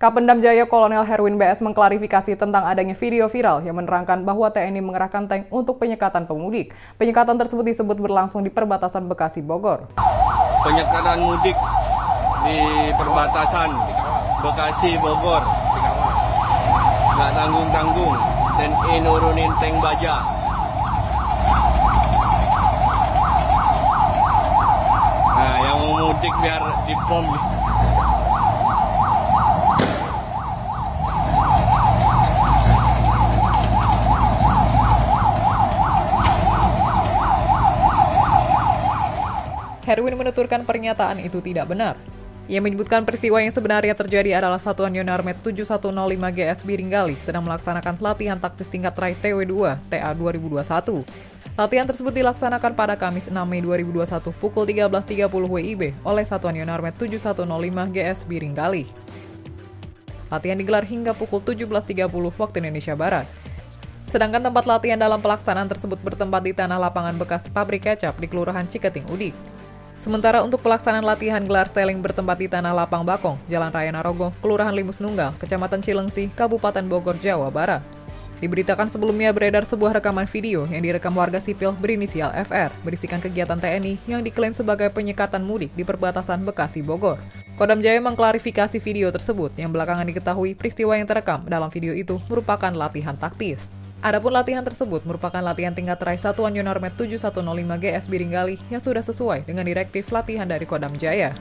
Kapendam Jaya Kolonel Herwin BS mengklarifikasi tentang adanya video viral yang menerangkan bahwa TNI mengerahkan tank untuk penyekatan pemudik. Penyekatan tersebut disebut berlangsung di perbatasan Bekasi, Bogor. Penyekatan mudik di perbatasan Bekasi, Bogor. Nggak tanggung-tanggung, TNI nurunin tank baja. Nah, yang mau mudik biar dipom. Herwin menuturkan pernyataan itu tidak benar. Ia menyebutkan peristiwa yang sebenarnya terjadi adalah Satuan Yonarmed 7/105 GS Biringgali sedang melaksanakan pelatihan taktis tingkat raih TW2 TA 2021. Latihan tersebut dilaksanakan pada Kamis 6 Mei 2021 pukul 13.30 WIB oleh Satuan Yonarmed 7/105 GS Biringgali. Latihan digelar hingga pukul 17.30 waktu Indonesia Barat. Sedangkan tempat latihan dalam pelaksanaan tersebut bertempat di tanah lapangan bekas pabrik kecap di Kelurahan Ciketing Udik. Sementara untuk pelaksanaan latihan gelar steling bertempat di tanah lapang Bakong, Jalan Raya Narogong, Kelurahan Limus Nunggal, Kecamatan Cilengsi, Kabupaten Bogor, Jawa Barat. Diberitakan sebelumnya beredar sebuah rekaman video yang direkam warga sipil berinisial FR, berisikan kegiatan TNI yang diklaim sebagai penyekatan mudik di perbatasan Bekasi, Bogor. Kodam Jaya mengklarifikasi video tersebut yang belakangan diketahui peristiwa yang terekam dalam video itu merupakan latihan taktis. Adapun latihan tersebut merupakan latihan tingkat raih Satuan Yonarmed 7/105 GS Biringgali yang sudah sesuai dengan direktif latihan dari Kodam Jaya.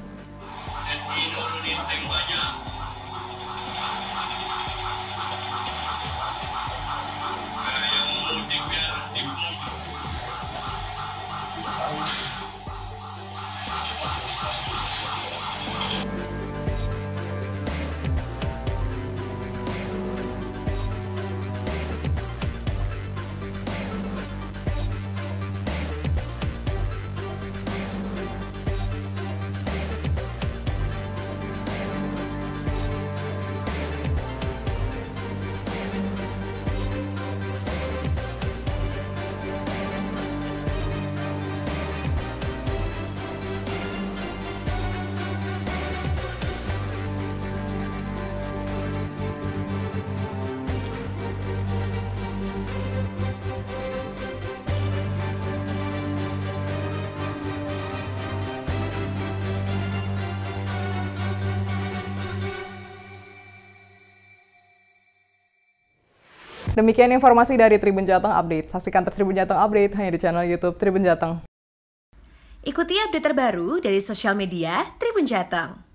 Demikian informasi dari Tribun Jateng Update. Saksikan terus Tribun Jateng Update hanya di channel YouTube Tribun Jateng. Ikuti update terbaru dari sosial media Tribun Jateng.